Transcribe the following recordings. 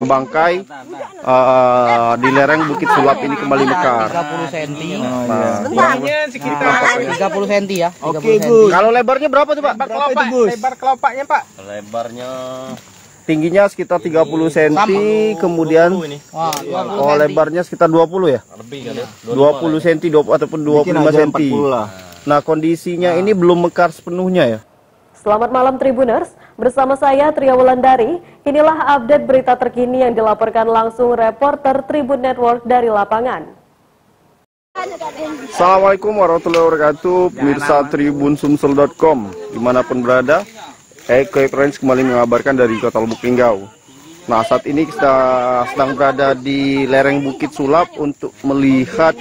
Bangkai di lereng Bukit Sulap ini kembali mekar. 30 cm. Sekitar 30 cm ya. Oke, Bu. Kalau lebarnya berapa tuh, Pak? Lebar kelopaknya, Pak? Lebarnya tingginya sekitar 30 cm, kemudian oh, lebarnya sekitar 20 ya? Lebih kali. 20 cm ataupun 25 cm. Nah, kondisinya ini belum mekar sepenuhnya ya. Selamat malam Tribuners, bersama saya Tria Wulandari. Inilah update berita terkini yang dilaporkan langsung reporter Tribun Network dari lapangan. Assalamualaikum warahmatullahi wabarakatuh, pemirsa Tribun Sumsel.com. Dimanapun berada, Eko Friends kembali mengabarkan dari Kota Lubuklinggau. Nah, saat ini kita sedang berada di lereng Bukit Sulap untuk melihat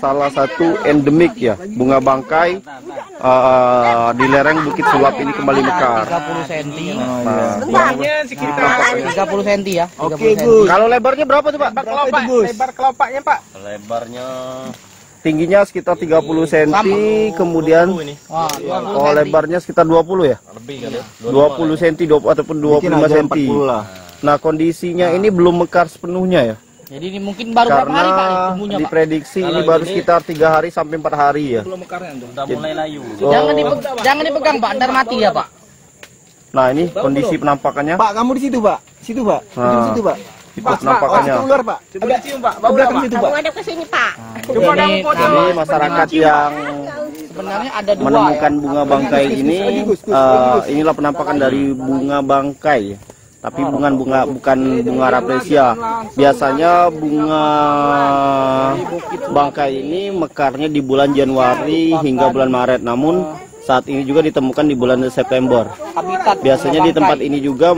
salah satu endemik ya, bunga bangkai di lereng Bukit Sulap ini kembali mekar. 30 cm. Sekitar 30 cm ya. Oke, Bu. Kalau lebarnya berapa tuh, Pak? Lebar kelopaknya, Pak? Lebarnya tingginya sekitar 30 cm, kemudian oh, lebarnya sekitar 20 ya? Lebih kali. 20 cm ataupun 25 cm. Nah, kondisinya ini belum mekar sepenuhnya ya. Jadi ini mungkin baru berapa hari, Pak? Diprediksi ini baru sekitar 3 hari sampai 4 hari ya. Belum mekarnya tuh. Sudah mulai layu. Oh. Jangan dipegang, Pak. Ntar mati ya, Pak. Nah, ini kondisi penampakannya. Pak, kamu di situ, Pak. Situ, Pak. Di situ, Pak. Itu penampakannya. Pak, ular, Pak. Coba dicium, Pak. Bau ke situ, Pak. Ada ke sini, Pak. Jadi masyarakat yang sebenarnya ada dua menemukan bunga bangkai ini. Inilah penampakan dari bunga bangkai. Tapi bukan bunga rapresia. Biasanya bunga bangkai ini mekarnya di bulan Januari hingga bulan Maret. Namun saat ini juga ditemukan di bulan September. Biasanya di tempat ini juga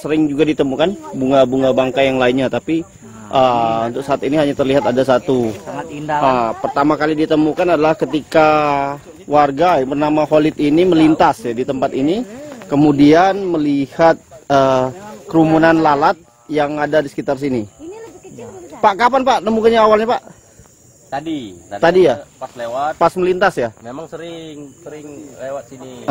sering juga ditemukan bunga-bunga bangkai yang lainnya. Tapi untuk saat ini hanya terlihat ada satu. Pertama kali ditemukan adalah ketika warga yang bernama Kholid ini melintas ya di tempat ini. Kemudian melihat kerumunan lalat yang ada di sekitar sini. Pak, kapan Pak nemukannya awalnya, Pak? Tadi ya? Pas lewat. Pas melintas ya? Memang sering lewat sini.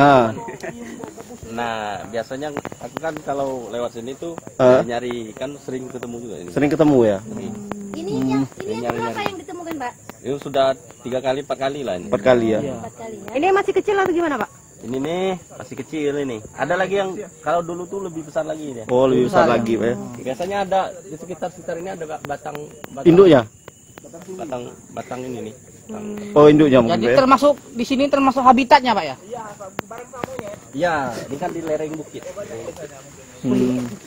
Nah, biasanya aku kan kalau lewat sini tuh nyari, kan sering ketemu juga ini. Sering ketemu ya? Ini berapa yang ditemukan, Pak? Ini sudah 3 kali 4 kali lah ini. 4 kali ya? Iya. 4 kali ya. Ini masih kecil atau gimana, Pak? Ini nih masih kecil ini. Ada lagi yang kalau dulu tuh lebih besar lagi ya. Oh, lebih besar lagi, Pak. Biasanya ada di sekitar ini ada batang induknya. Batang ini nih. Oh, induknya mungkin. Jadi termasuk di sini termasuk habitatnya, Pak ya? Iya, bareng samunya. Iya, ini kan di lereng bukit.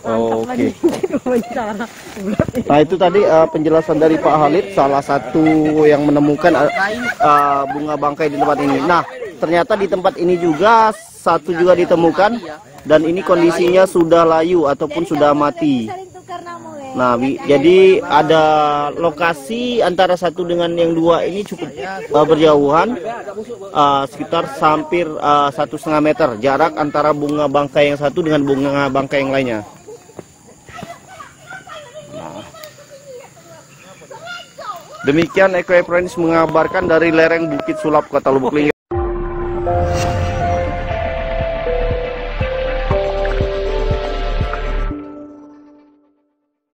Oke. Nah, itu tadi penjelasan dari Pak Kholid, salah satu yang menemukan bunga bangkai di tempat ini. Nah, ternyata di tempat ini juga satu juga ditemukan dan ini kondisinya sudah layu ataupun sudah mati. Nah, jadi ada lokasi antara satu dengan yang dua ini cukup berjauhan, sekitar hampir 1,5 meter jarak antara bunga bangkai yang satu dengan bunga bangkai yang lainnya. Demikian Eko Friends mengabarkan dari lereng Bukit Sulap Kota Lubuklinggau.